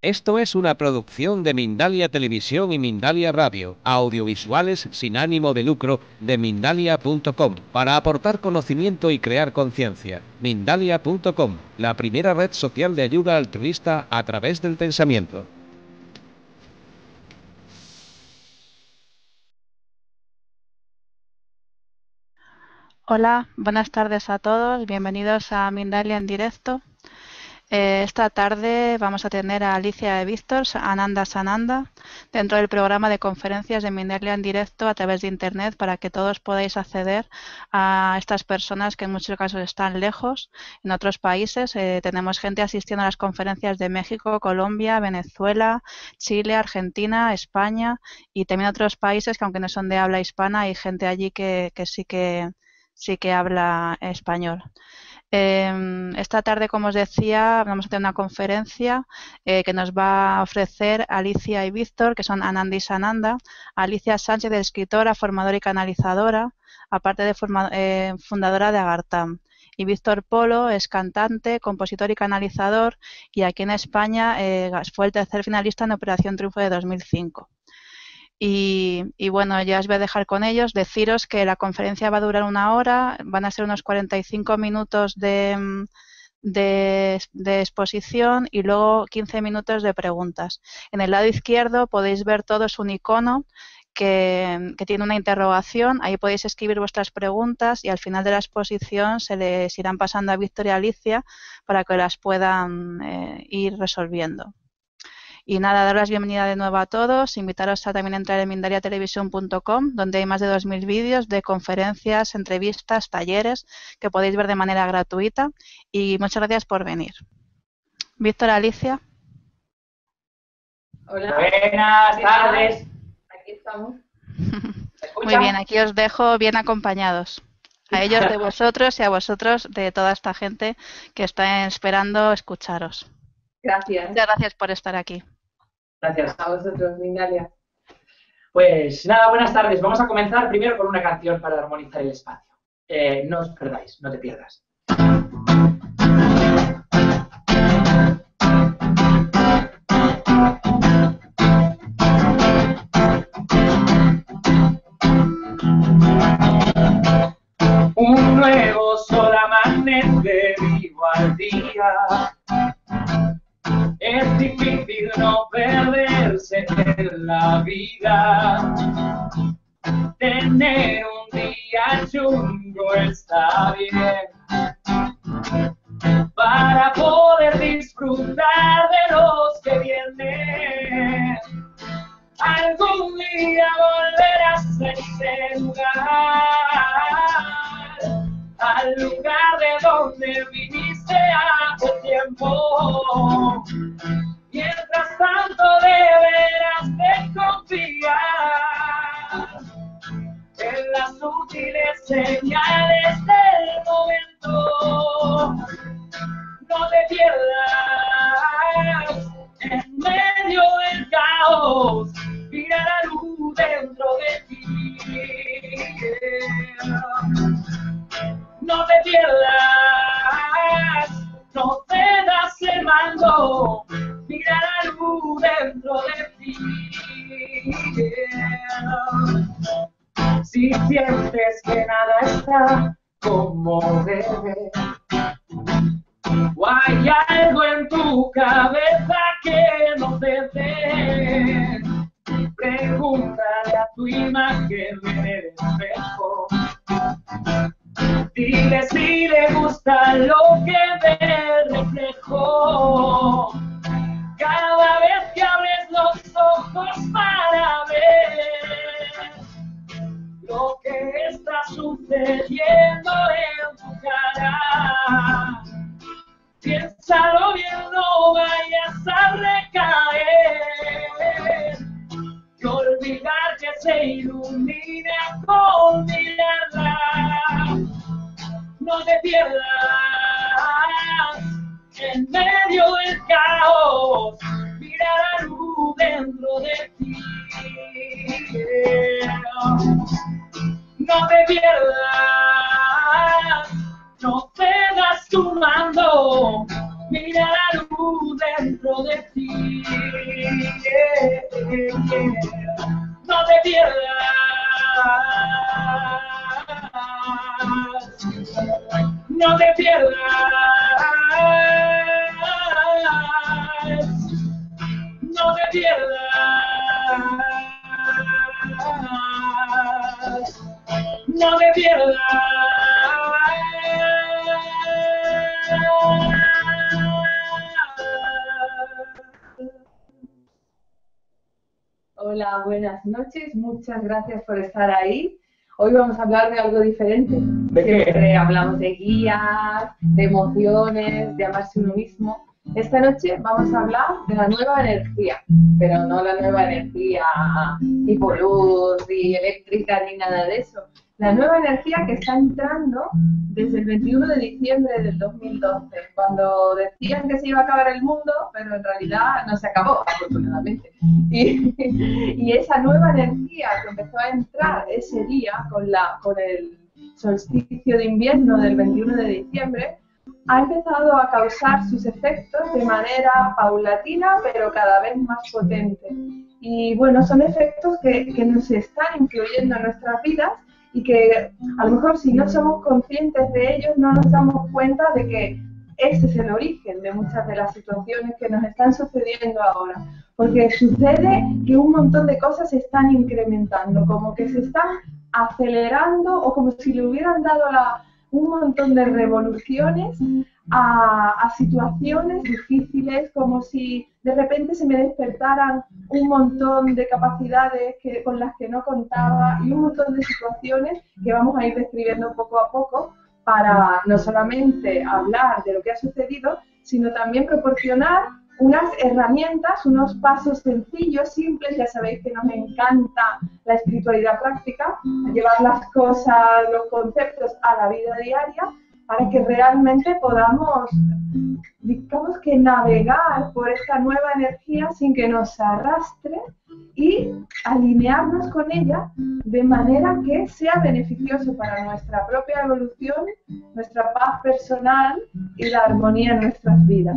Esto es una producción de Mindalia Televisión y Mindalia Radio, audiovisuales sin ánimo de lucro de Mindalia.com, para aportar conocimiento y crear conciencia. Mindalia.com, la primera red social de ayuda altruista a través del pensamiento. Hola, buenas tardes a todos, bienvenidos a Mindalia en directo. Esta tarde vamos a tener a Alicia y Víctor, Ananda Sananda, dentro del programa de conferencias de Mindalia en directo a través de internet, para que todos podáis acceder a estas personas que en muchos casos están lejos, en otros países. Tenemos gente asistiendo a las conferencias de México, Colombia, Venezuela, Chile, Argentina, España y también otros países que, aunque no son de habla hispana, hay gente allí que sí que habla español. Esta tarde, como os decía, vamos a tener una conferencia que nos va a ofrecer Alicia y Víctor, que son Ananda y Sananda. Alicia Sánchez es escritora, formadora y canalizadora, aparte de fundadora de Agartam. Y Víctor Polo es cantante, compositor y canalizador, y aquí en España fue el tercer finalista en Operación Triunfo de 2005. Y bueno, ya os voy a dejar con ellos. Deciros que la conferencia va a durar una hora, van a ser unos 45 minutos de exposición y luego 15 minutos de preguntas. En el lado izquierdo podéis ver todos un icono que tiene una interrogación, ahí podéis escribir vuestras preguntas y al final de la exposición se les irán pasando a Víctor y Alicia para que las puedan ir resolviendo. Y nada, dar las bienvenidas de nuevo a todos, invitaros a también entrar en mindaliatelevision.com, donde hay más de 2000 vídeos de conferencias, entrevistas, talleres que podéis ver de manera gratuita. Y muchas gracias por venir. Víctor, Alicia. Hola. Buenas tardes. Aquí estamos. Muy bien, aquí os dejo bien acompañados. A ellos de vosotros y a vosotros de toda esta gente que está esperando escucharos. Gracias. Muchas gracias por estar aquí. Gracias a vosotros, Mindalia. Pues nada, buenas tardes. Vamos a comenzar primero con una canción para armonizar el espacio. No os perdáis, no te pierdas. Un nuevo sol amanece, vivo al día. Es difícil no perderse en la vida. Tener un día chungo está bien para poder disfrutar de los que vienen. Algún día volverás a ese lugar, al lugar de donde viniste hace tiempo. Mientras tanto deberás de confiar en las sutiles señales del momento. No te pierdas en medio del caos, mira la luz dentro de ti. No te pierdas, no te das el mando, mira la luz dentro de ti. Si sientes que nada está como debe, o hay algo en tu cabeza que no te dé, pregúntale a tu imagen en el espejo. Dile si le gusta lo que ve el reflejo. Cada vez que abres los ojos para ver lo que está sucediendo en tu cara, piénsalo bien, no vayas a recaer y olvidar que se ilumina con mirarla. No te pierdas en medio del caos, mira la luz dentro de ti. No te pierdas, no te das tu mando, mira la luz dentro dentro de ti. No te pierdas, no te pierdas, no te pierdas, no te pierdas. Hola, buenas noches, muchas gracias por estar ahí. Hoy vamos a hablar de algo diferente. ¿De qué? Siempre hablamos de guías, de emociones, de amarse uno mismo. Esta noche vamos a hablar de la nueva energía, pero no la nueva energía tipo luz, ni eléctrica, ni nada de eso. La nueva energía que está entrando desde el 21 de diciembre del 2012, cuando decían que se iba a acabar el mundo, pero en realidad no se acabó, afortunadamente. Y esa nueva energía que empezó a entrar ese día con el solsticio de invierno del 21 de diciembre, ha empezado a causar sus efectos de manera paulatina, pero cada vez más potente. Y bueno, son efectos que nos están influyendo en nuestras vidas, y que a lo mejor si no somos conscientes de ellos no nos damos cuenta de que ese es el origen de muchas de las situaciones que nos están sucediendo ahora. Porque sucede que un montón de cosas se están incrementando, como que se están acelerando o como si le hubieran dado un montón de revoluciones a situaciones difíciles, como si de repente se me despertaran un montón de capacidades con las que no contaba, y un montón de situaciones que vamos a ir describiendo poco a poco para no solamente hablar de lo que ha sucedido, sino también proporcionar unas herramientas, unos pasos sencillos, simples. Ya sabéis que nos encanta la espiritualidad práctica, llevar las cosas, los conceptos a la vida diaria, para que realmente podamos, digamos que navegar por esta nueva energía sin que nos arrastre y alinearnos con ella de manera que sea beneficioso para nuestra propia evolución, nuestra paz personal y la armonía en nuestras vidas.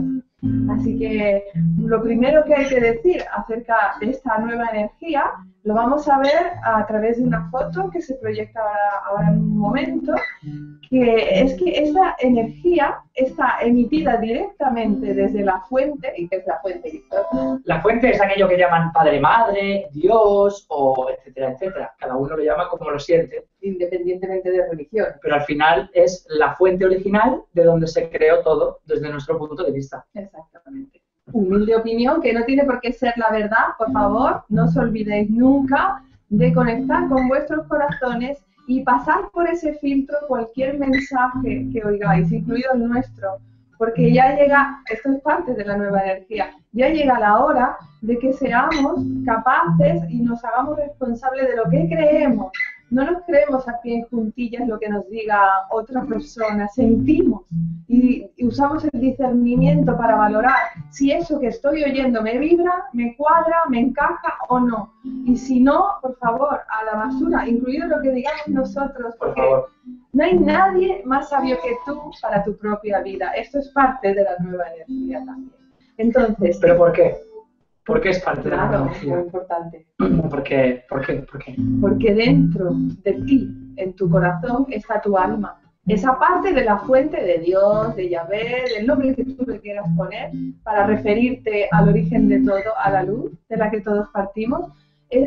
Así que lo primero que hay que decir acerca de esta nueva energía lo vamos a ver a través de una foto que se proyecta ahora en un momento, que es que esta energía está emitida directamente desde la fuente. ¿Y qué es la fuente, Víctor? La fuente es aquello que llaman padre-madre, Dios, o etcétera, etcétera. Cada uno lo llama como lo siente, independientemente de religión. Pero al final es la fuente original de donde se creó todo desde nuestro punto de vista. Exactamente. Humilde opinión, que no tiene por qué ser la verdad. Por favor, no os olvidéis nunca de conectar con vuestros corazones y pasar por ese filtro cualquier mensaje que oigáis, incluido el nuestro, porque ya llega, esto es parte de la nueva energía, ya llega la hora de que seamos capaces y nos hagamos responsables de lo que creemos. No nos creemos a pie juntillas lo que nos diga otra persona, sentimos y usamos el discernimiento para valorar si eso que estoy oyendo me vibra, me cuadra, me encaja o no. Y si no, por favor, a la basura, incluido lo que digamos nosotros, porque no hay nadie más sabio que tú para tu propia vida. Esto es parte de la nueva energía también. Entonces... ¿Pero por qué? ¿Por qué es parte de la energía? Muy importante. ¿Por qué? ¿Por qué? ¿Por qué? Porque dentro de ti, en tu corazón, está tu alma. Esa parte de la fuente de Dios, de Yahvé, del nombre que tú le quieras poner, para referirte al origen de todo, a la luz de la que todos partimos.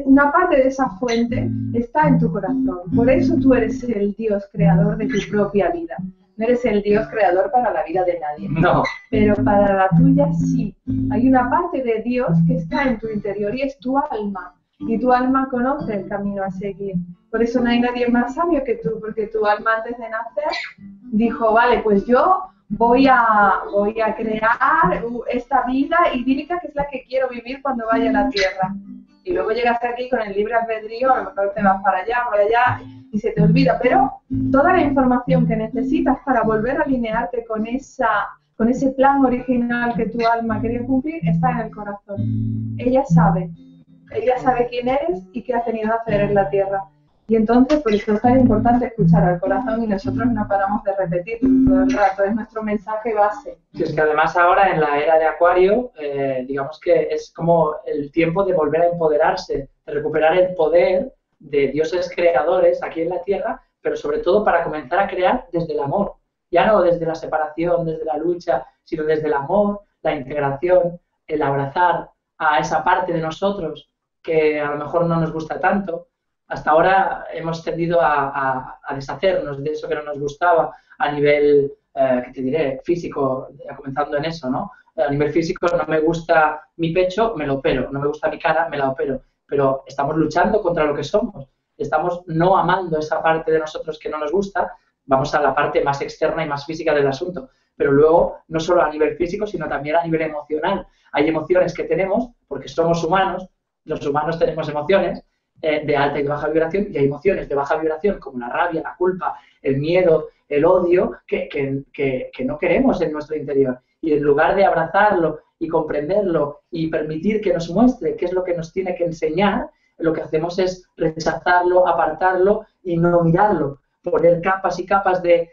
Una parte de esa fuente está en tu corazón. Por eso tú eres el Dios creador de tu propia vida. No eres el Dios creador para la vida de nadie. No. Pero para la tuya sí. Hay una parte de Dios que está en tu interior y es tu alma. Y tu alma conoce el camino a seguir. Por eso no hay nadie más sabio que tú, porque tu alma antes de nacer dijo, vale, pues yo voy a crear esta vida idílica que es la que quiero vivir cuando vaya a la tierra. Y luego llegas aquí con el libre albedrío, a lo mejor te vas para allá, y se te olvida. Pero toda la información que necesitas para volver a alinearte con ese plan original que tu alma quería cumplir está en el corazón. Ella sabe quién eres y qué has venido a hacer en la tierra. Y entonces, por eso es tan importante escuchar al corazón y nosotros no paramos de repetirlo todo el rato, es nuestro mensaje base. Sí, es que además ahora en la era de Acuario, digamos que es como el tiempo de volver a empoderarse, de recuperar el poder de dioses creadores aquí en la Tierra, pero sobre todo para comenzar a crear desde el amor. Ya no desde la separación, desde la lucha, sino desde el amor, la integración, el abrazar a esa parte de nosotros que a lo mejor no nos gusta tanto. Hasta ahora hemos tendido a deshacernos de eso que no nos gustaba a nivel, ¿qué te diré?, físico, comenzando en eso, ¿no? A nivel físico no me gusta mi pecho, me lo opero, no me gusta mi cara, me la opero, pero estamos luchando contra lo que somos, estamos no amando esa parte de nosotros que no nos gusta, vamos a la parte más externa y más física del asunto, pero luego no solo a nivel físico, sino también a nivel emocional. Hay emociones que tenemos porque somos humanos, los humanos tenemos emociones, de alta y de baja vibración, y hay emociones de baja vibración como la rabia, la culpa, el miedo, el odio, que no queremos en nuestro interior. Y en lugar de abrazarlo y comprenderlo y permitir que nos muestre qué es lo que nos tiene que enseñar, lo que hacemos es rechazarlo, apartarlo y no mirarlo, poner capas y capas de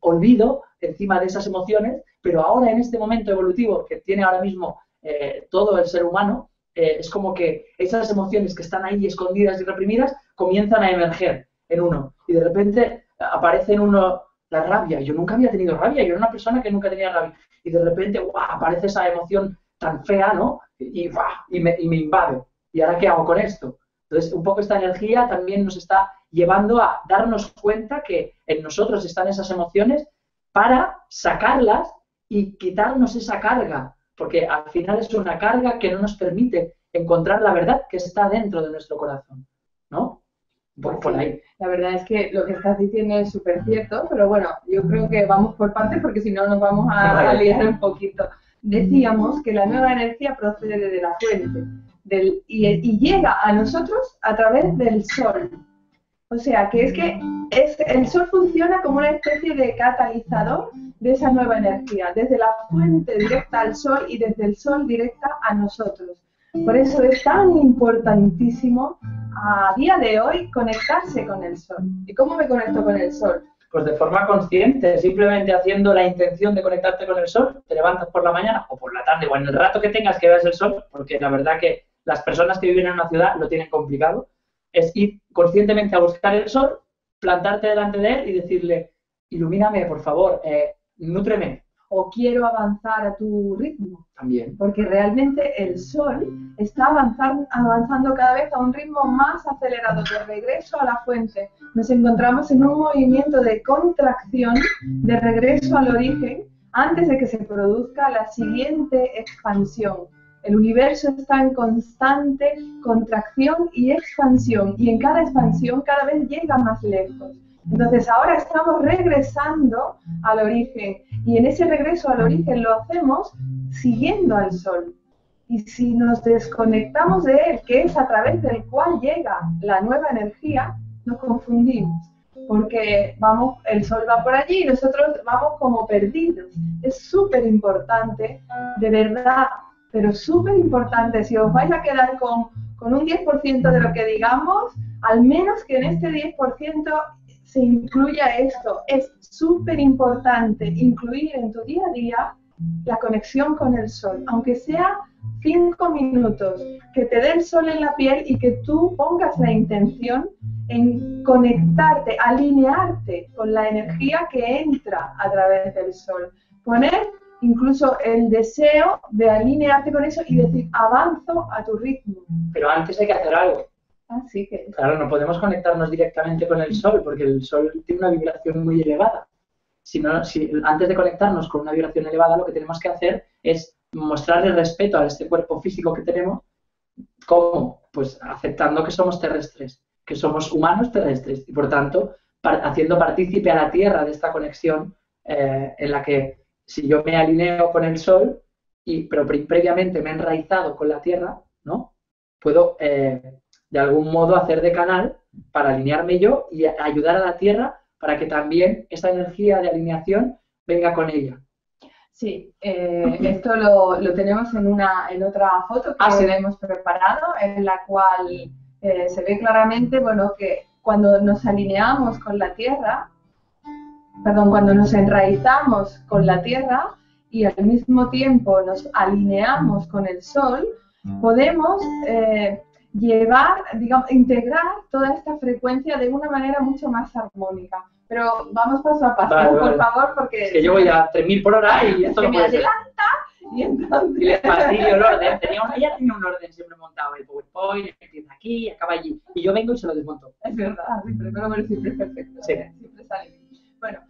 olvido encima de esas emociones, pero ahora en este momento evolutivo que tiene ahora mismo todo el ser humano, es como que esas emociones que están ahí escondidas y reprimidas comienzan a emerger en uno. Y de repente aparece en uno la rabia. Yo nunca había tenido rabia, yo era una persona que nunca tenía rabia. Y de repente aparece esa emoción tan fea, ¿no? Y me invade. ¿Y ahora qué hago con esto? Entonces, un poco esta energía también nos está llevando a darnos cuenta que en nosotros están esas emociones para sacarlas y quitarnos esa carga. Porque al final es una carga que no nos permite encontrar la verdad que está dentro de nuestro corazón, ¿no? Por ahí. La verdad es que lo que estás diciendo es súper cierto, pero bueno, yo creo que vamos por partes porque si no nos vamos a liar un poquito. Decíamos que la nueva energía procede de la fuente y llega a nosotros a través del sol. O sea, que el sol funciona como una especie de catalizador de esa nueva energía, desde la fuente directa al sol y desde el sol directa a nosotros. Por eso es tan importantísimo a día de hoy conectarse con el sol. ¿Y cómo me conecto con el sol? Pues de forma consciente, simplemente haciendo la intención de conectarte con el sol, te levantas por la mañana o por la tarde o en el rato que tengas que veas el sol, porque la verdad que las personas que viven en una ciudad lo tienen complicado. Es ir conscientemente a buscar el sol, plantarte delante de él y decirle, ilumíname, por favor, nútreme. O quiero avanzar a tu ritmo. También. Porque realmente el sol está avanzando cada vez a un ritmo más acelerado, de regreso a la fuente. Nos encontramos en un movimiento de contracción, de regreso al origen, antes de que se produzca la siguiente expansión. El universo está en constante contracción y expansión, y en cada expansión cada vez llega más lejos. Entonces ahora estamos regresando al origen, y en ese regreso al origen lo hacemos siguiendo al sol. Y si nos desconectamos de él, que es a través del cual llega la nueva energía, nos confundimos. Porque vamos, el sol va por allí y nosotros vamos como perdidos. Es súper importante, de verdad. Pero súper importante, si os vais a quedar con un 10% de lo que digamos, al menos que en este 10% se incluya esto. Es súper importante incluir en tu día a día la conexión con el sol, aunque sea 5 minutos, que te dé el sol en la piel y que tú pongas la intención en conectarte, alinearte con la energía que entra a través del sol. Poner incluso el deseo de alinearte con eso y decir, avanzo a tu ritmo. Pero antes hay que hacer algo. Así que... Claro, no podemos conectarnos directamente con el sol, porque el sol tiene una vibración muy elevada. Si antes de conectarnos con una vibración elevada, lo que tenemos que hacer es mostrarle respeto a este cuerpo físico que tenemos. ¿Cómo? Pues aceptando que somos terrestres, que somos humanos terrestres, y por tanto, haciendo partícipe a la Tierra de esta conexión en la que... Si yo me alineo con el sol, pero previamente me he enraizado con la tierra, ¿no? Puedo, de algún modo, hacer de canal para alinearme yo y ayudar a la tierra para que también esa energía de alineación venga con ella. Sí, esto lo tenemos en otra foto que hemos preparado, en la cual se ve claramente, bueno, que... cuando nos alineamos con la tierra, perdón, cuando nos enraizamos con la tierra y al mismo tiempo nos alineamos con el sol, podemos llevar, digamos, integrar toda esta frecuencia de una manera mucho más armónica. Pero vamos paso a paso, vale, por favor, porque... Es que yo voy a 3.000 por hora y esto no puede ser. Y entonces... les fastidio el orden. Ella tenía un orden siempre montado, el PowerPoint, empieza aquí, acaba allí. Y yo vengo y se lo desmonto. Es verdad, siempre, pero siempre es perfecto. Sí. Siempre sale. Bueno,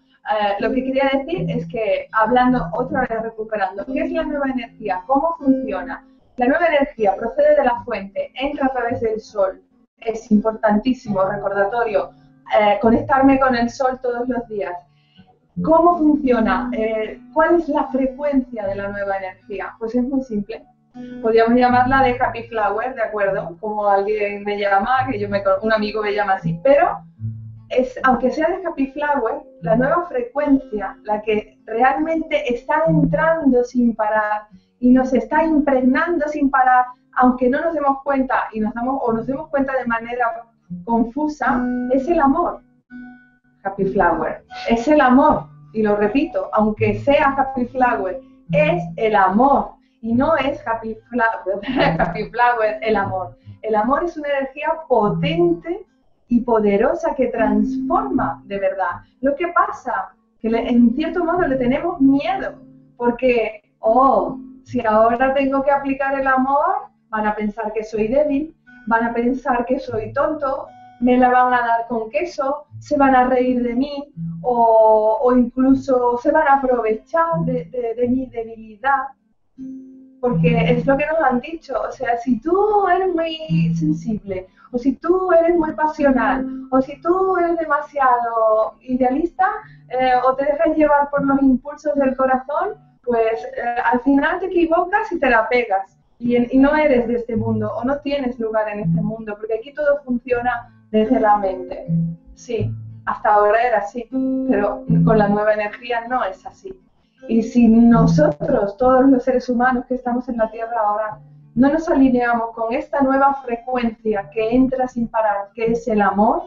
lo que quería decir es que, hablando otra vez, recuperando, ¿qué es la nueva energía? ¿Cómo funciona? La nueva energía procede de la fuente, entra a través del sol. Es importantísimo, recordatorio, conectarme con el sol todos los días. ¿Cómo funciona? ¿Cuál es la frecuencia de la nueva energía? Pues es muy simple. Podríamos llamarla de happy flower, ¿de acuerdo? Como alguien me llama, que un amigo me llama así. Pero, aunque sea de happy flower, la nueva frecuencia, la que realmente está entrando sin parar y nos está impregnando sin parar, aunque no nos demos cuenta y nos demos cuenta de manera confusa, es el amor. Happy flower, es el amor, y lo repito, aunque sea happy flower, es el amor, y no es happy flower, el amor. El amor es una energía potente y poderosa que transforma de verdad. Lo que pasa, que en cierto modo le tenemos miedo, porque, oh, si ahora tengo que aplicar el amor, van a pensar que soy débil, van a pensar que soy tonto, me la van a dar con queso, se van a reír de mí o incluso se van a aprovechar de mi debilidad, porque es lo que nos han dicho. O sea, si tú eres muy sensible, o si tú eres muy pasional, o si tú eres demasiado idealista, o te dejas llevar por los impulsos del corazón, pues al final te equivocas y te la pegas. Y no eres de este mundo, o no tienes lugar en este mundo, porque aquí todo funciona desde la mente. Sí, hasta ahora era así, pero con la nueva energía no es así. Y si nosotros, todos los seres humanos que estamos en la Tierra ahora, no nos alineamos con esta nueva frecuencia que entra sin parar, que es el amor,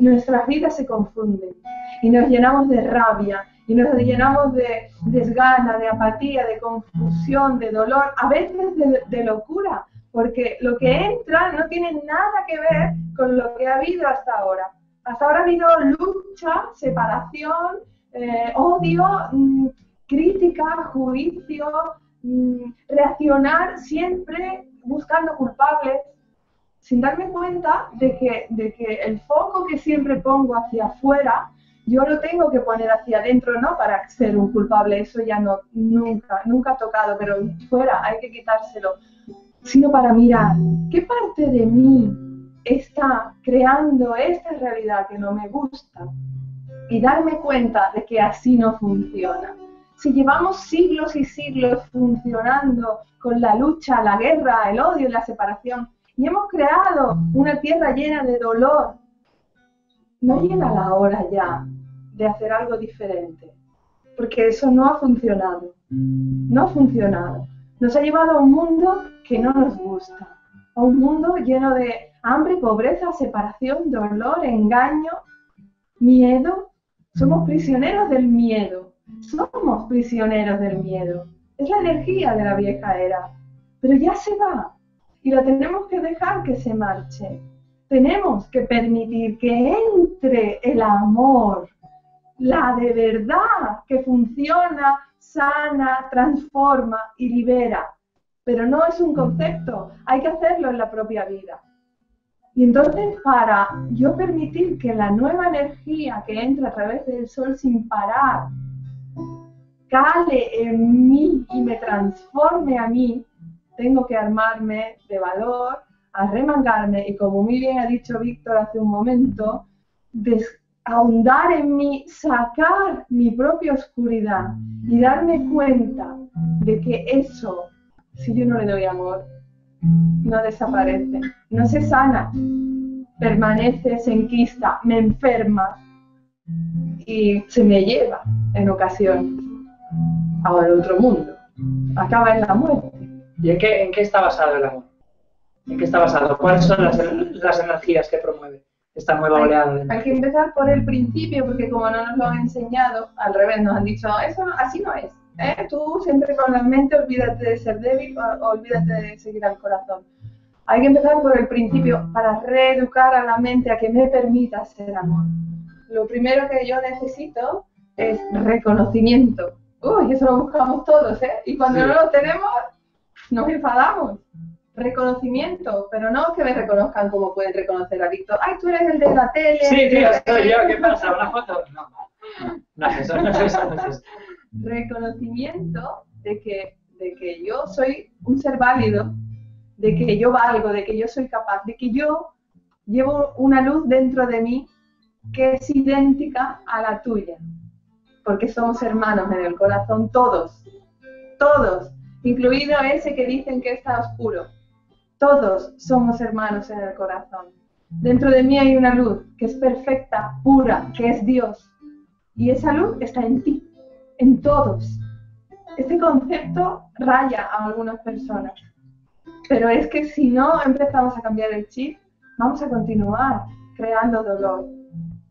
nuestras vidas se confunden y nos llenamos de rabia, y nos llenamos de desgana, de apatía, de confusión, de dolor, a veces de locura, porque lo que entra no tiene nada que ver con lo que ha habido hasta ahora. Hasta ahora ha habido lucha, separación, odio, crítica, juicio, reaccionar siempre buscando culpables, sin darme cuenta de que el foco que siempre pongo hacia afuera, yo lo tengo que poner hacia adentro, no para ser un culpable, eso ya no, nunca ha tocado, pero fuera, hay que quitárselo, sino para mirar qué parte de mí está creando esta realidad que no me gusta y darme cuenta de que así no funciona. Si llevamos siglos y siglos funcionando con la lucha, la guerra, el odio y la separación, y hemos creado una tierra llena de dolor, no llega la hora ya de hacer algo diferente, porque eso no ha funcionado, Nos ha llevado a un mundo que no nos gusta, a un mundo lleno de hambre, pobreza, separación, dolor, engaño, miedo. Somos prisioneros del miedo, Es la energía de la vieja era, pero ya se va y la tenemos que dejar que se marche. Tenemos que permitir que entre el amor, la de verdad, que funciona, sana, transforma y libera. Pero no es un concepto, hay que hacerlo en la propia vida. Y entonces, para yo permitir que la nueva energía que entra a través del sol sin parar, cale en mí y me transforme a mí, tengo que armarme de valor, arremangarme y, como muy bien ha dicho Víctor hace un momento, ahondar en mí, sacar mi propia oscuridad y darme cuenta de que eso, si yo no le doy amor, no desaparece, no se sana, permanece, se enquista, me enferma y se me lleva en ocasiones a otro mundo, acaba en la muerte. ¿Y en qué está basado el amor? ¿En qué está basado? ¿Cuáles son las energías que promueve? esta nueva oleada. Hay que empezar por el principio, porque como no nos lo han enseñado, al revés, nos han dicho, eso no, así no es, ¿eh? Tú siempre con la mente, olvídate de ser débil, olvídate de seguir al corazón. Hay que empezar por el principio para reeducar a la mente a que me permita ser amor. Lo primero que yo necesito es reconocimiento. Uy, eso lo buscamos todos, ¿eh? Y cuando no lo tenemos, nos enfadamos. Reconocimiento, pero no que me reconozcan como pueden reconocer a Víctor. ¡Ay, tú eres el de la tele! Sí, tío, soy yo, ¿qué pasa? ¿Una foto? No, no es eso, no es eso, no es eso. Reconocimiento de que yo soy un ser válido, de que yo valgo, de que yo soy capaz, de que yo llevo una luz dentro de mí que es idéntica a la tuya. Porque somos hermanos en el corazón, todos, todos, incluido ese que dicen que está oscuro. Todos somos hermanos en el corazón. Dentro de mí hay una luz que es perfecta, pura, que es Dios. Y esa luz está en ti, en todos. Este concepto raya a algunas personas. Pero es que si no empezamos a cambiar el chip, vamos a continuar creando dolor.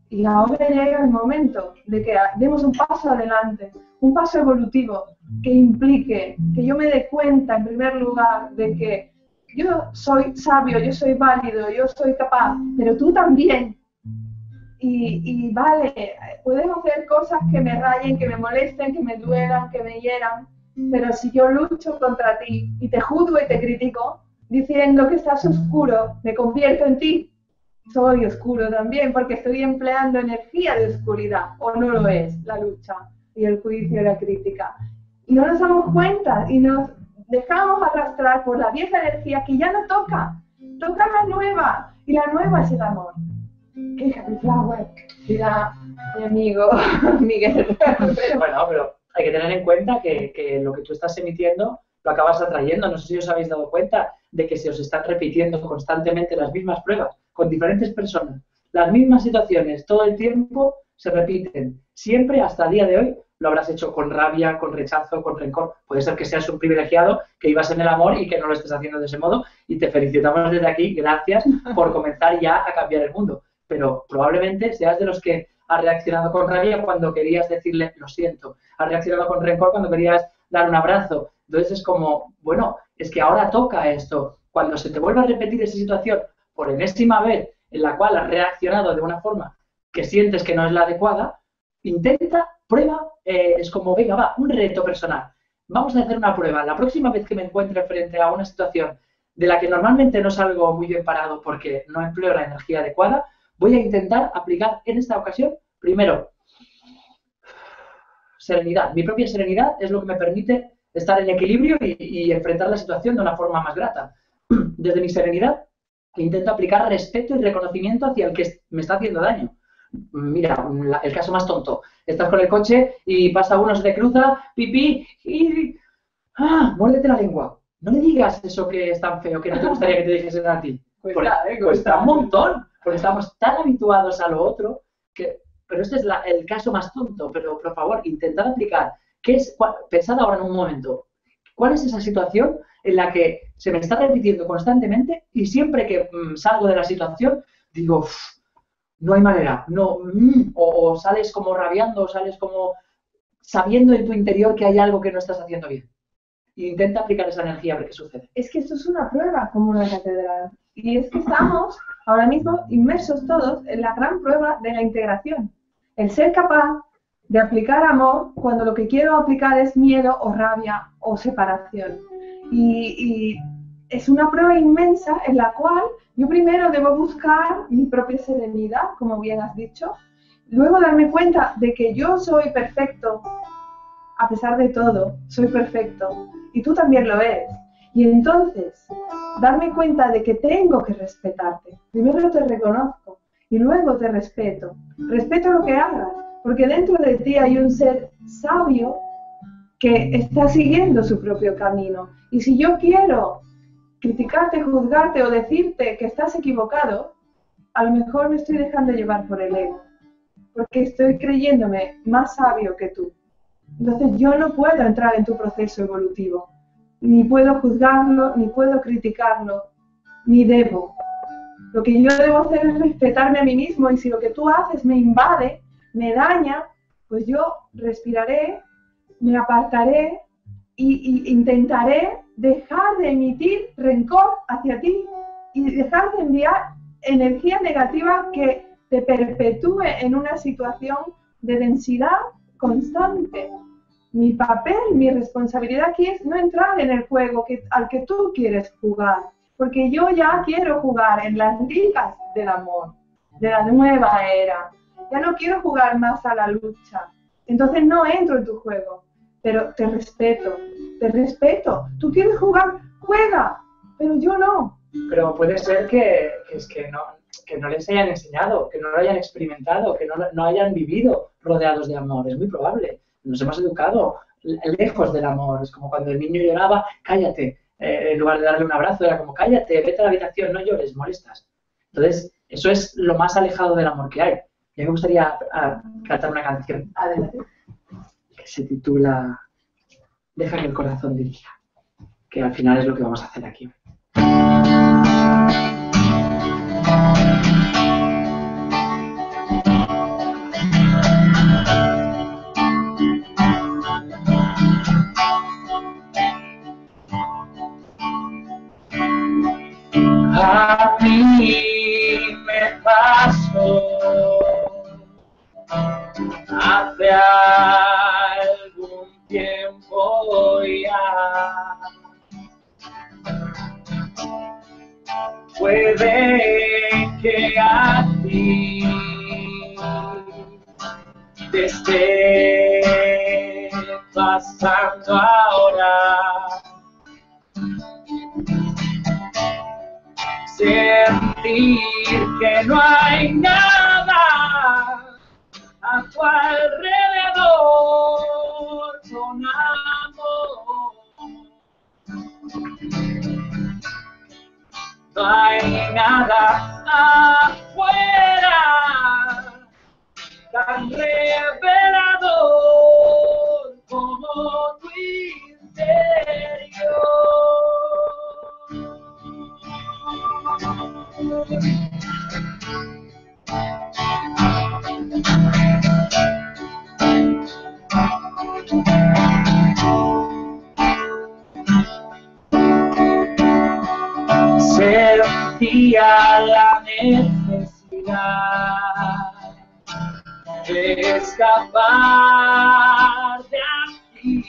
Y ahora llega el momento de que demos un paso adelante, un paso evolutivo que implique que yo me dé cuenta, en primer lugar, de que yo soy sabio, yo soy válido, yo soy capaz, pero tú también. Y vale, puedes hacer cosas que me rayen, que me molesten, que me duelan, que me hieran, pero si yo lucho contra ti y te juzgo y te critico, diciendo que estás oscuro, me convierto en ti. Soy oscuro también porque estoy empleando energía de oscuridad, o no lo es, la lucha y el juicio y la crítica. Y no nos damos cuenta y nos dejamos arrastrar por la vieja energía que ya no toca, toca la nueva, y la nueva es el amor. ¡Qué happy flower! Dirá mi amigo Miguel. Bueno, pero hay que tener en cuenta que lo que tú estás emitiendo lo acabas atrayendo. No sé si os habéis dado cuenta de que se os están repitiendo constantemente las mismas pruebas, con diferentes personas, las mismas situaciones, todo el tiempo se repiten. Siempre, hasta el día de hoy, lo habrás hecho con rabia, con rechazo, con rencor. Puede ser que seas un privilegiado, que ibas en el amor y que no lo estés haciendo de ese modo, y te felicitamos desde aquí, gracias por comenzar ya a cambiar el mundo. Pero probablemente seas de los que has reaccionado con rabia cuando querías decirle lo siento, has reaccionado con rencor cuando querías dar un abrazo. Entonces es como, bueno, es que ahora toca esto. Cuando se te vuelva a repetir esa situación por enésima vez en la cual has reaccionado de una forma que sientes que no es la adecuada, intenta, prueba, es como, venga, va, un reto personal. Vamos a hacer una prueba. La próxima vez que me encuentre frente a una situación de la que normalmente no salgo muy bien parado porque no empleo la energía adecuada, voy a intentar aplicar en esta ocasión, primero, serenidad. Mi propia serenidad es lo que me permite estar en equilibrio y enfrentar la situación de una forma más grata. Desde mi serenidad intento aplicar respeto y reconocimiento hacia el que me está haciendo daño. Mira, el caso más tonto. Estás con el coche y pasa uno, se te cruza, pipí, y... ¡Ah! Muérdete la lengua. No le digas eso que es tan feo, que no te gustaría que te dijesen a ti. Cuesta un montón, porque estamos tan habituados a lo otro que... Pero este es el caso más tonto. Pero, por favor, intentad aplicar. Pensad ahora en un momento, ¿cuál es esa situación en la que se me está repitiendo constantemente y siempre que salgo de la situación digo, no hay manera, no, o sales como rabiando, o sales como sabiendo en tu interior que hay algo que no estás haciendo bien? E intenta aplicar esa energía a ver qué sucede. Es que esto es una prueba como una catedral, y es que estamos ahora mismo inmersos todos en la gran prueba de la integración, el ser capaz de aplicar amor cuando lo que quiero aplicar es miedo o rabia o separación. Y es una prueba inmensa en la cual yo primero debo buscar mi propia serenidad, como bien has dicho, luego darme cuenta de que yo soy perfecto, a pesar de todo, soy perfecto, y tú también lo eres. Y entonces, darme cuenta de que tengo que respetarte. Primero te reconozco y luego te respeto. Respeto lo que hagas, porque dentro de ti hay un ser sabio que está siguiendo su propio camino. Y si yo quiero criticarte, juzgarte o decirte que estás equivocado, a lo mejor me estoy dejando llevar por el ego, porque estoy creyéndome más sabio que tú. Entonces yo no puedo entrar en tu proceso evolutivo, ni puedo juzgarlo, ni puedo criticarlo, ni debo. Lo que yo debo hacer es respetarme a mí mismo, y si lo que tú haces me invade, me daña, pues yo respiraré, me apartaré e intentaré dejar de emitir rencor hacia ti y dejar de enviar energía negativa que te perpetúe en una situación de densidad constante. Mi papel, mi responsabilidad aquí es no entrar en el juego al que tú quieres jugar, porque yo ya quiero jugar en las ligas del amor, de la nueva era. Ya no quiero jugar más a la lucha, entonces no entro en tu juego, pero te respeto, te respeto. Tú quieres jugar, juega, pero yo no. Pero puede ser que no les hayan enseñado, que no lo hayan experimentado, que no hayan vivido rodeados de amor, es muy probable. Nos hemos educado lejos del amor, es como cuando el niño lloraba, cállate, en lugar de darle un abrazo era como cállate, vete a la habitación, no llores, molestas. Entonces, eso es lo más alejado del amor que hay. Y a mí me gustaría cantar una canción, adelante, que se titula Deja que el corazón dirija, que al final es lo que vamos a hacer aquí. A mí me pasó hace algún tiempo ya, puede que a ti te esté pasando ahora. Sentir que no hay nada a tu alrededor con amor. No hay nada afuera tan revelador como tu interior. Sentía la necesidad de escapar de aquí.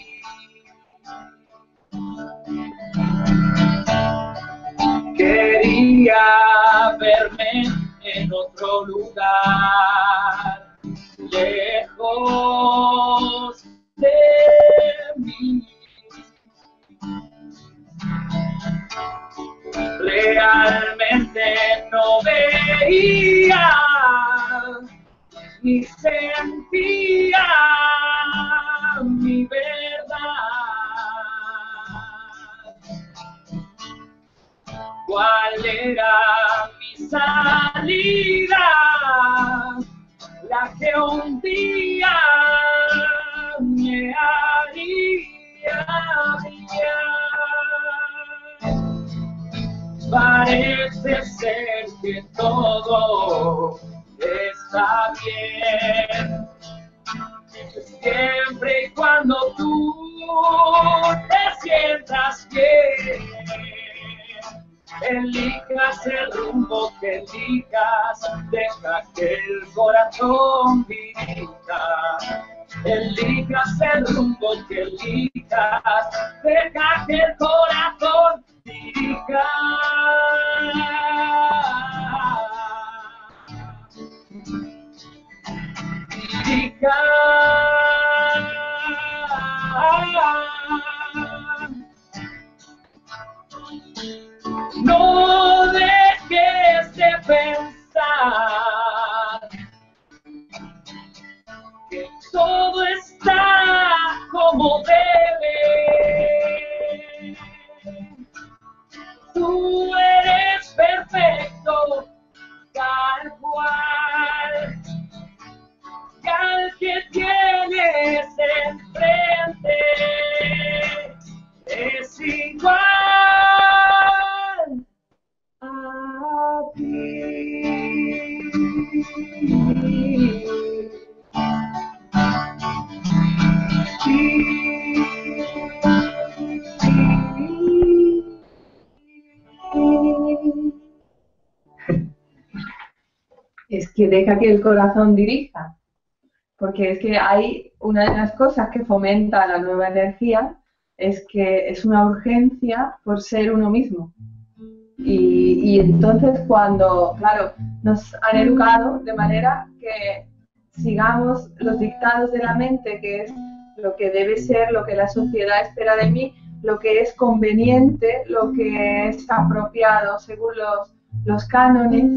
Quería verme en otro lugar, lejos de mí. Realmente no veía ni sentía mi verdad. ¿Cuál era mi salida? La que un día me haría brillar. Parece ser que todo está bien, siempre y cuando tú te sientas bien. Elijas el rumbo que elijas, deja que el corazón dirija. Elijas el rumbo que elijas, deja que el corazón dirija. Dirija. No dejes de pensar que todo está como debe. Tú eres perfecto, tal cual, y al que tienes enfrente es igual. Thank you. es que deja que el corazón dirija, porque es que hay una de las cosas que fomenta la nueva energía es que es una urgencia por ser uno mismo. Y entonces cuando, claro, nos han educado de manera que sigamos los dictados de la mente, que es lo que debe ser, lo que la sociedad espera de mí, lo que es conveniente, lo que es apropiado según los cánones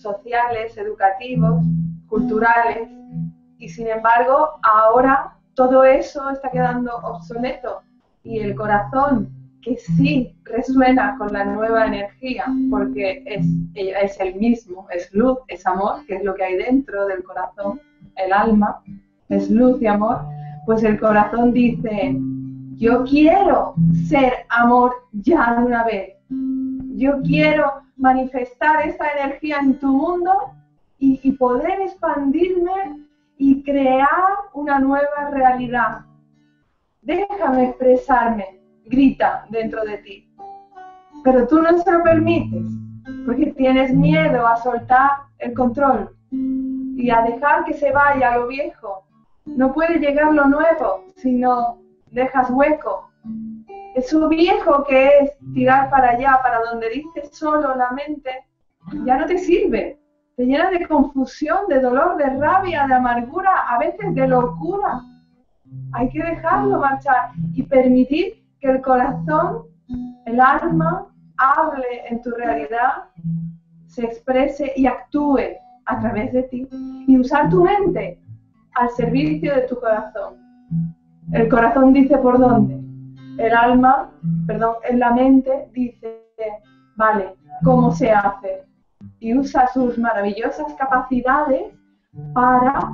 sociales, educativos, culturales, y sin embargo ahora todo eso está quedando obsoleto y el corazón, que sí resuena con la nueva energía, porque es el mismo, es luz, es amor, que es lo que hay dentro del corazón, el alma, es luz y amor, pues el corazón dice, yo quiero ser amor ya de una vez, yo quiero manifestar esta energía en tu mundo y poder expandirme y crear una nueva realidad. Déjame expresarme. Grita dentro de ti, pero tú no se lo permites porque tienes miedo a soltar el control y a dejar que se vaya lo viejo. No puede llegar lo nuevo si no dejas hueco. Eso viejo que es tirar para allá, para donde dice solo la mente, ya no te sirve. Te llena de confusión, de dolor, de rabia, de amargura, a veces de locura. Hay que dejarlo marchar y permitir que el corazón, el alma, hable en tu realidad, se exprese y actúe a través de ti. Y usar tu mente al servicio de tu corazón. El corazón dice por dónde. El alma, perdón, en la mente dice, vale, ¿cómo se hace? Y usa sus maravillosas capacidades para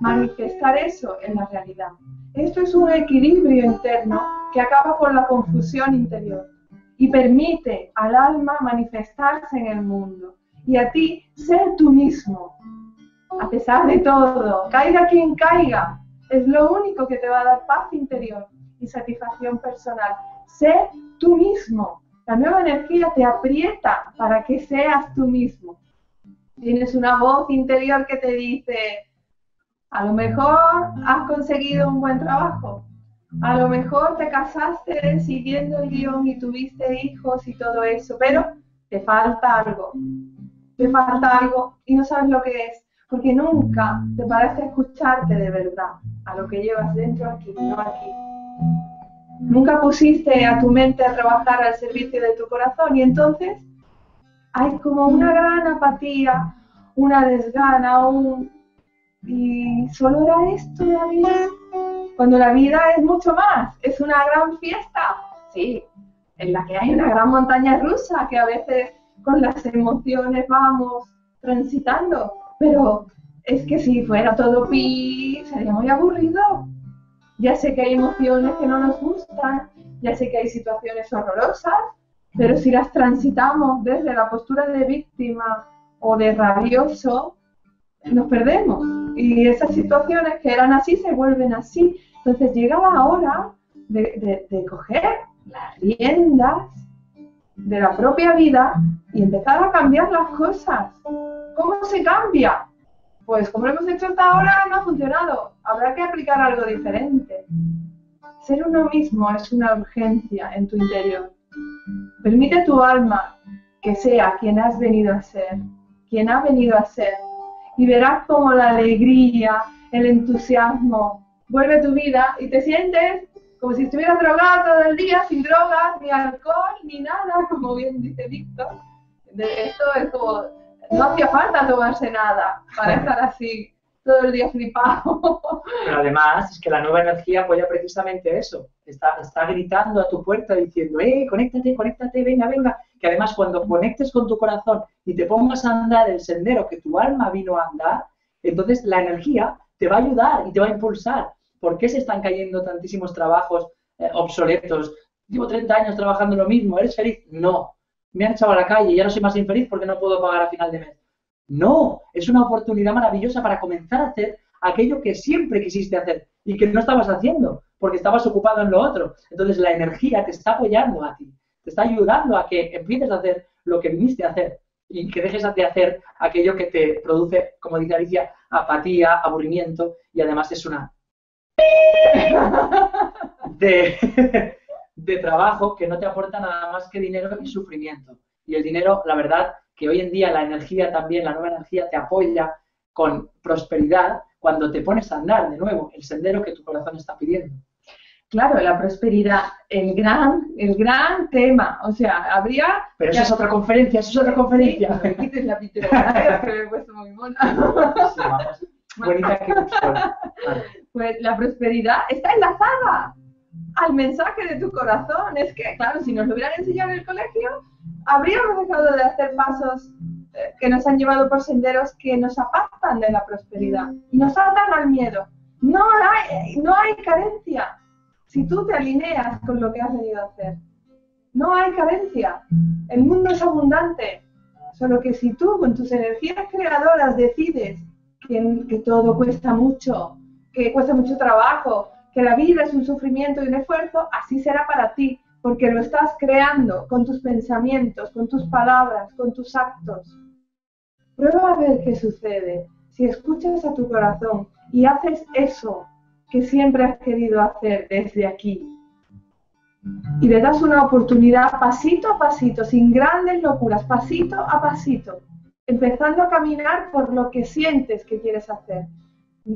manifestar eso en la realidad. Esto es un equilibrio interno que acaba con la confusión interior y permite al alma manifestarse en el mundo y a ti ser tú mismo, a pesar de todo, caiga quien caiga, es lo único que te va a dar paz interior y satisfacción personal. Sé tú mismo, la nueva energía te aprieta para que seas tú mismo. Tienes una voz interior que te dice, a lo mejor has conseguido un buen trabajo, a lo mejor te casaste siguiendo el guión y tuviste hijos y todo eso, pero te falta algo y no sabes lo que es, porque nunca te parece escucharte de verdad a lo que llevas dentro aquí, no aquí. Nunca pusiste a tu mente a trabajar al servicio de tu corazón y entonces hay como una gran apatía, una desgana, y solo era esto la vida, cuando la vida es mucho más, es una gran fiesta, sí, en la que hay una gran montaña rusa que a veces con las emociones vamos transitando, pero es que si fuera todo pi, sería muy aburrido. Ya sé que hay emociones que no nos gustan, ya sé que hay situaciones horrorosas, pero si las transitamos desde la postura de víctima o de rabioso, nos perdemos y esas situaciones que eran así se vuelven así. Entonces llega la hora de coger las riendas de la propia vida y empezar a cambiar las cosas. ¿Cómo se cambia? Pues como lo hemos hecho hasta ahora no ha funcionado, habrá que aplicar algo diferente. Ser uno mismo es una urgencia en tu interior. Permite a tu alma que sea quien has venido a ser, quien ha venido a ser. Y verás como la alegría, el entusiasmo vuelve a tu vida y te sientes como si estuvieras drogada todo el día, sin drogas, ni alcohol, ni nada, como bien dice Víctor. Esto es como, no hacía falta tomarse nada para estar así todo el día flipado. Pero además es que la nueva energía apoya precisamente eso. Está gritando a tu puerta diciendo, conéctate, conéctate, venga, venga. Que además cuando conectes con tu corazón y te pongas a andar el sendero que tu alma vino a andar, entonces la energía te va a ayudar y te va a impulsar. ¿Por qué se están cayendo tantísimos trabajos obsoletos? Llevo 30 años trabajando lo mismo, ¿eres feliz? No. Me han echado a la calle, ya no soy más infeliz porque no puedo pagar a final de mes. No, es una oportunidad maravillosa para comenzar a hacer aquello que siempre quisiste hacer y que no estabas haciendo porque estabas ocupado en lo otro. Entonces la energía te está apoyando a ti. Te está ayudando a que empieces a hacer lo que viniste a hacer. y que dejes de hacer aquello que te produce, como dice Alicia, apatía, aburrimiento, y además es una de trabajo que no te aporta nada más que dinero y sufrimiento. Y el dinero, la verdad, que hoy en día la energía también, la nueva energía te apoya con prosperidad cuando te pones a andar de nuevo el sendero que tu corazón está pidiendo. Claro, la prosperidad, el gran tema, o sea, habría... Pero eso es otra conferencia, eso es otra conferencia. Me quites la pintura, que me he puesto muy mona. Sí, vamos. Bonita que persona. Vale. Pues la prosperidad está enlazada al mensaje de tu corazón. Es que, claro, si nos lo hubieran enseñado en el colegio, habríamos dejado de hacer pasos que nos han llevado por senderos que nos apartan de la prosperidad y nos atan al miedo. No hay carencia. Si tú te alineas con lo que has venido a hacer, no hay carencia. El mundo es abundante. Solo que si tú, con tus energías creadoras, decides que todo cuesta mucho, que cuesta mucho trabajo, que la vida es un sufrimiento y un esfuerzo, así será para ti, porque lo estás creando con tus pensamientos, con tus palabras, con tus actos. Prueba a ver qué sucede si escuchas a tu corazón y haces eso que siempre has querido hacer desde aquí. Y le das una oportunidad pasito a pasito, sin grandes locuras, pasito a pasito, empezando a caminar por lo que sientes que quieres hacer.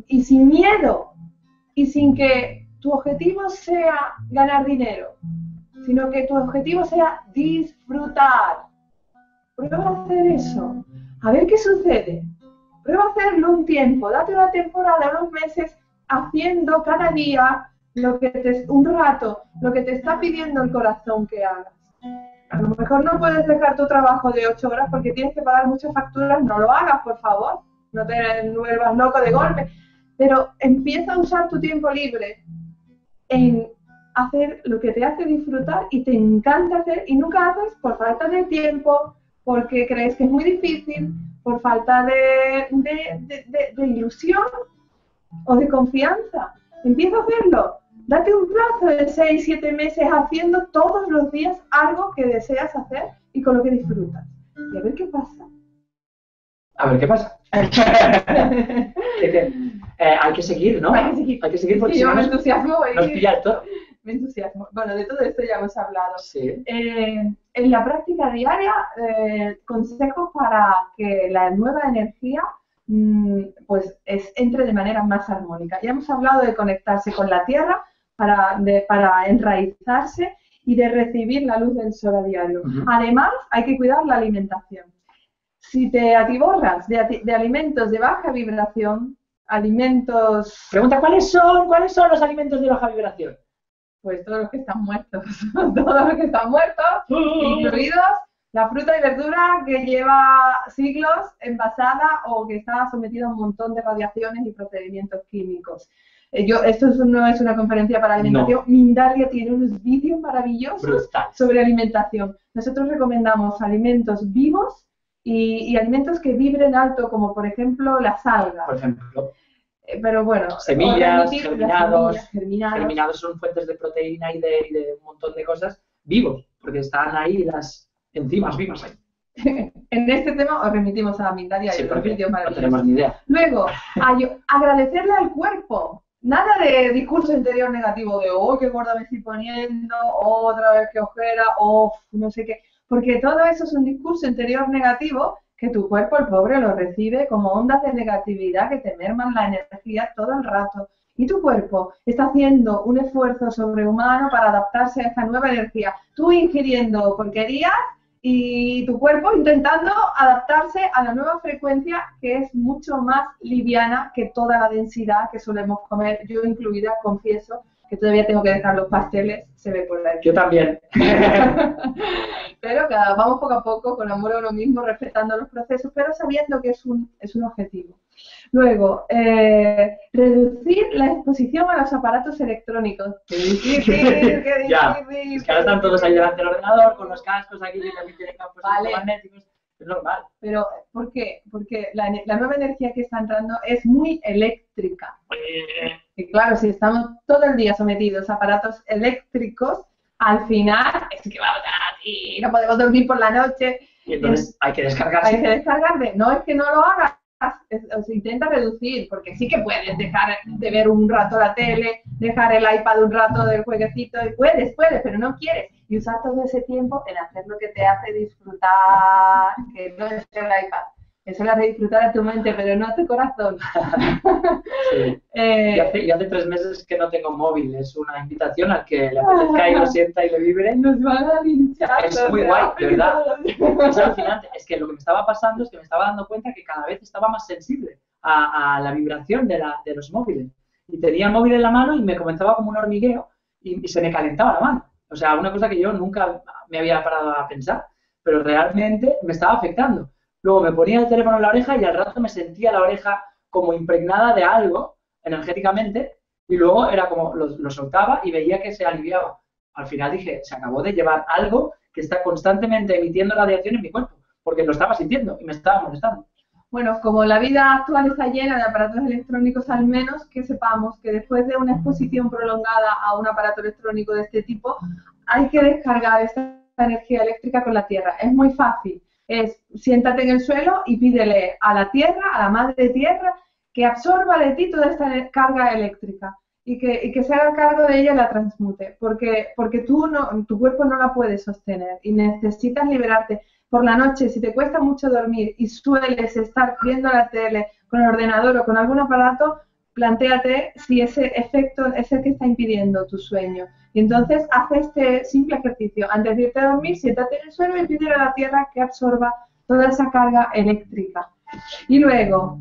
Y sin miedo, y sin que tu objetivo sea ganar dinero, sino que tu objetivo sea disfrutar. Prueba a hacer eso, a ver qué sucede. Prueba a hacerlo un tiempo, date una temporada, unos meses, haciendo cada día un rato lo que te está pidiendo el corazón que hagas. A lo mejor no puedes dejar tu trabajo de 8 horas porque tienes que pagar muchas facturas, no lo hagas, por favor, no te vuelvas loco de golpe, pero empieza a usar tu tiempo libre en hacer lo que te hace disfrutar y te encanta hacer y nunca haces por falta de tiempo, porque crees que es muy difícil, por falta de ilusión o de confianza. Empieza a hacerlo. Date un plazo de 6-7 meses haciendo todos los días algo que deseas hacer y con lo que disfrutas. Y a ver qué pasa. A ver qué pasa. Hay que seguir, ¿no? Hay que seguir porque sí, si no nos pilla el toro. Me entusiasmo. Bueno, de todo esto ya hemos hablado. Sí. En la práctica diaria, consejos para que la nueva energía pues entre de manera más armónica. Ya hemos hablado de conectarse con la tierra para enraizarse y de recibir la luz del sol a diario. Además, hay que cuidar la alimentación. Si te atiborras de alimentos de baja vibración, alimentos... Pregunta, ¿cuáles son los alimentos de baja vibración? Pues todos los que están muertos, todos los que están muertos, incluidos... La fruta y verdura que lleva siglos envasada o que está sometida a un montón de radiaciones y procedimientos químicos. No es una conferencia para alimentación. No. Mindalia tiene unos vídeos maravillosos sobre alimentación. Nosotros recomendamos alimentos vivos y alimentos que vibren alto, como por ejemplo las algas. Por ejemplo. Pero bueno, semillas, germinados son fuentes de proteína y de un montón de cosas vivos, porque están ahí las... Enzimas vivas ahí. En este tema os remitimos a Mindalia y los vídeos maravillosos. No tenemos ni idea. Luego, agradecerle al cuerpo. Nada de discurso interior negativo de oh, qué gorda me estoy poniendo, oh, otra vez qué ojera, oh, no sé qué. Porque todo eso es un discurso interior negativo que tu cuerpo, el pobre, lo recibe como ondas de negatividad que te merman la energía todo el rato. Y tu cuerpo está haciendo un esfuerzo sobrehumano para adaptarse a esta nueva energía. Tú ingiriendo porquerías y tu cuerpo intentando adaptarse a la nueva frecuencia, que es mucho más liviana que toda la densidad que solemos comer, yo incluida, confieso que todavía tengo que dejar los pasteles, se ve por ahí. Yo también. Pero vamos poco a poco, con amor a uno mismo, respetando los procesos, pero sabiendo que es un objetivo. Luego, reducir la exposición a los aparatos electrónicos. ¡Qué difícil! Ya, es que ahora están todos ahí delante del ordenador, con los cascos aquí, que también tienen campos magnéticos. Es normal. Pero, ¿por qué? Porque la nueva energía que está entrando es muy eléctrica. Y claro, si estamos todo el día sometidos a aparatos eléctricos, al final es que vamos a ti, no podemos dormir por la noche. Y entonces hay que descargarse. Hay que descargarse. No es que no lo hagas, se intenta reducir, porque sí que puedes dejar de ver un rato la tele, dejar el iPad un rato del jueguecito, y puedes, pero no quieres. Y usar todo ese tiempo en hacer lo que te hace disfrutar, que no es el iPad. Eso le hace disfrutar a tu mente, pero no a tu corazón. Sí. Y hace 3 meses que no tengo móvil. Es una invitación al que le apetezca y lo sienta y lo vibre. Nos van a linchar. Es muy guay, de verdad. Es alucinante. Es que lo que me estaba pasando es que me estaba dando cuenta que cada vez estaba más sensible a la vibración de los móviles. Y tenía el móvil en la mano y me comenzaba como un hormigueo y se me calentaba la mano. O sea, una cosa que yo nunca me había parado a pensar, pero realmente me estaba afectando. Luego me ponía el teléfono en la oreja y al rato me sentía la oreja como impregnada de algo, energéticamente, y luego era como lo soltaba y veía que se aliviaba. Al final dije, se acabó de llevar algo que está constantemente emitiendo radiación en mi cuerpo, porque lo estaba sintiendo y me estaba molestando. Bueno, como la vida actual está llena de aparatos electrónicos, al menos que sepamos que después de una exposición prolongada a un aparato electrónico de este tipo, hay que descargar esta energía eléctrica con la tierra. Es muy fácil. Es siéntate en el suelo y pídele a la tierra, a la madre tierra, que absorba de ti toda esta carga eléctrica y que se haga cargo de ella y la transmute, porque tu cuerpo no la puede sostener y necesitas liberarte. Por la noche, si te cuesta mucho dormir y sueles estar viendo la tele con el ordenador o con algún aparato, plantéate si ese efecto es el que está impidiendo tu sueño. Y entonces haz este simple ejercicio. Antes de irte a dormir, siéntate en el suelo y pídele a la tierra que absorba toda esa carga eléctrica. Y luego,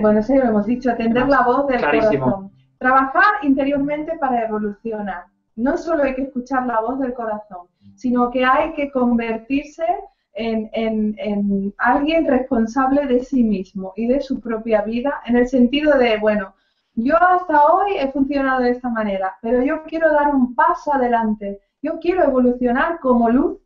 bueno, eso ya lo hemos dicho, atender la voz del corazón. Trabajar interiormente para evolucionar. No solo hay que escuchar la voz del corazón, sino que hay que convertirse en alguien responsable de sí mismo y de su propia vida, en el sentido de, bueno, yo hasta hoy he funcionado de esta manera, pero yo quiero dar un paso adelante, yo quiero evolucionar como luz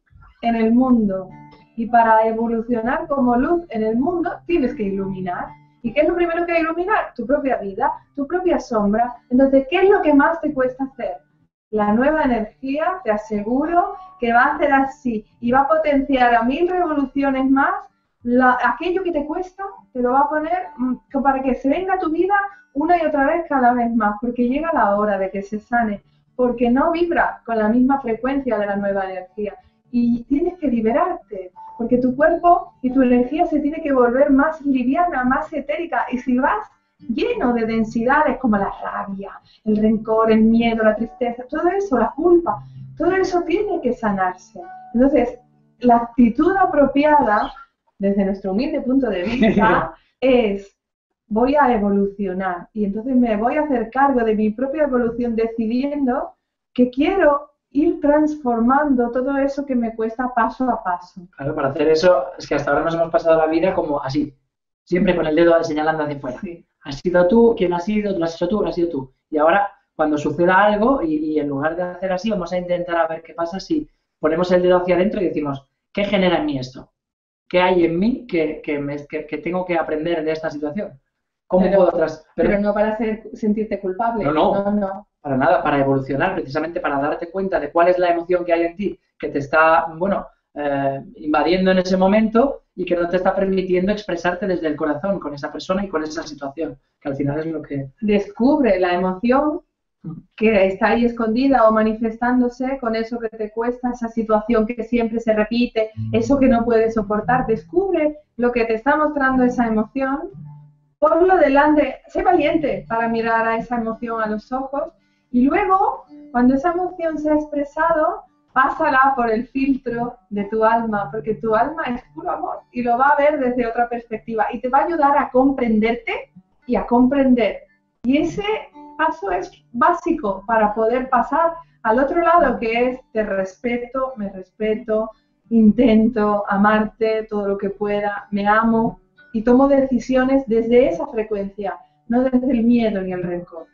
en el mundo, y para evolucionar como luz en el mundo tienes que iluminar. ¿Y qué es lo primero que hay que iluminar? Tu propia vida, tu propia sombra. Entonces, ¿qué es lo que más te cuesta hacer? La nueva energía, te aseguro, que va a hacer así y va a potenciar a 1000 revoluciones más. Aquello que te cuesta, te lo va a poner para que se venga tu vida una y otra vez, cada vez más, porque llega la hora de que se sane, porque no vibra con la misma frecuencia de la nueva energía. Y tienes que liberarte, porque tu cuerpo y tu energía se tiene que volver más liviana, más etérica, y si vas lleno de densidades como la rabia, el rencor, el miedo, la tristeza, todo eso, la culpa, todo eso tiene que sanarse. Entonces, la actitud apropiada, desde nuestro humilde punto de vista, es: voy a evolucionar, y entonces me voy a hacer cargo de mi propia evolución, decidiendo que quiero ir transformando todo eso que me cuesta paso a paso. Claro, para hacer eso, es que hasta ahora nos hemos pasado la vida como así, siempre con el dedo señalando hacia afuera. Sí. Has sido tú, ¿quién ha sido? ¿Lo has hecho tú? ¿Lo has sido tú? Y ahora, cuando suceda algo, y en lugar de hacer así, vamos a intentar a ver qué pasa si ponemos el dedo hacia adentro y decimos, ¿qué genera en mí esto? ¿Qué hay en mí que tengo que aprender de esta situación? ¿Cómo puedo otras? Pero no para sentirte culpable. No, para nada, para evolucionar, precisamente para darte cuenta de cuál es la emoción que hay en ti, que te está, bueno, invadiendo en ese momento y que no te está permitiendo expresarte desde el corazón con esa persona y con esa situación, que al final es lo que... Descubre la emoción que está ahí escondida o manifestándose con eso que te cuesta, esa situación que siempre se repite, eso que no puedes soportar. Descubre lo que te está mostrando esa emoción, ponlo delante, sé valiente para mirar a esa emoción a los ojos, y luego, cuando esa emoción se ha expresado, pásala por el filtro de tu alma, porque tu alma es puro amor y lo va a ver desde otra perspectiva y te va a ayudar a comprenderte y a comprender. Y ese paso es básico para poder pasar al otro lado, que es: te respeto, me respeto, intento amarte todo lo que pueda, me amo y tomo decisiones desde esa frecuencia, no desde el miedo ni el rencor.